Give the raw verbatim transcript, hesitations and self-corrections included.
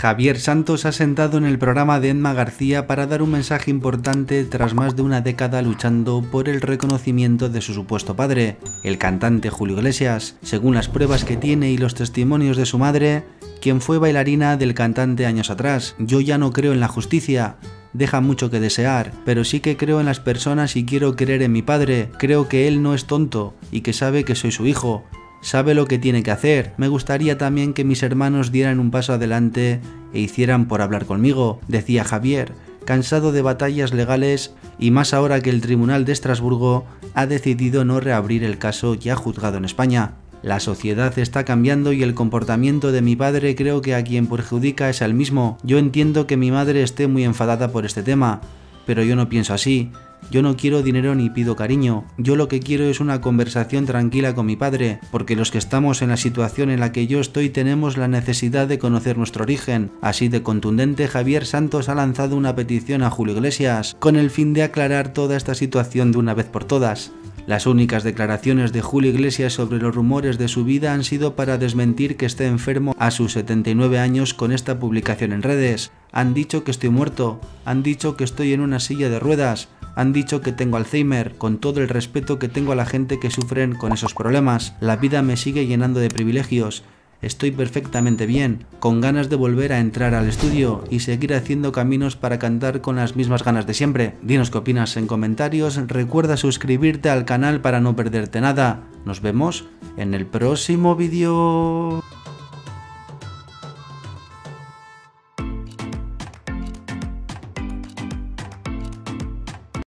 Javier Santos ha sentado en el programa de Emma García para dar un mensaje importante tras más de una década luchando por el reconocimiento de su supuesto padre, el cantante Julio Iglesias, según las pruebas que tiene y los testimonios de su madre, quien fue bailarina del cantante años atrás. Yo ya no creo en la justicia. Deja mucho que desear, pero sí que creo en las personas y quiero creer en mi padre. Creo que él no es tonto y que sabe que soy su hijo. Sabe lo que tiene que hacer. Me gustaría también que mis hermanos dieran un paso adelante e hicieran por hablar conmigo, decía Javier, cansado de batallas legales y más ahora que el Tribunal de Estrasburgo ha decidido no reabrir el caso ya juzgado en España. La sociedad está cambiando y el comportamiento de mi padre creo que a quien perjudica es al mismo. Yo entiendo que mi madre esté muy enfadada por este tema, pero yo no pienso así. Yo no quiero dinero ni pido cariño. Yo lo que quiero es una conversación tranquila con mi padre, porque los que estamos en la situación en la que yo estoy tenemos la necesidad de conocer nuestro origen. Así de contundente, Javier Santos ha lanzado una petición a Julio Iglesias, con el fin de aclarar toda esta situación de una vez por todas. Las únicas declaraciones de Julio Iglesias sobre los rumores de su vida han sido para desmentir que esté enfermo a sus setenta y nueve años con esta publicación en redes. Han dicho que estoy muerto, han dicho que estoy en una silla de ruedas, han dicho que tengo Alzheimer, con todo el respeto que tengo a la gente que sufren con esos problemas. La vida me sigue llenando de privilegios. Estoy perfectamente bien, con ganas de volver a entrar al estudio y seguir haciendo caminos para cantar con las mismas ganas de siempre. Dinos qué opinas en comentarios, recuerda suscribirte al canal para no perderte nada. Nos vemos en el próximo vídeo.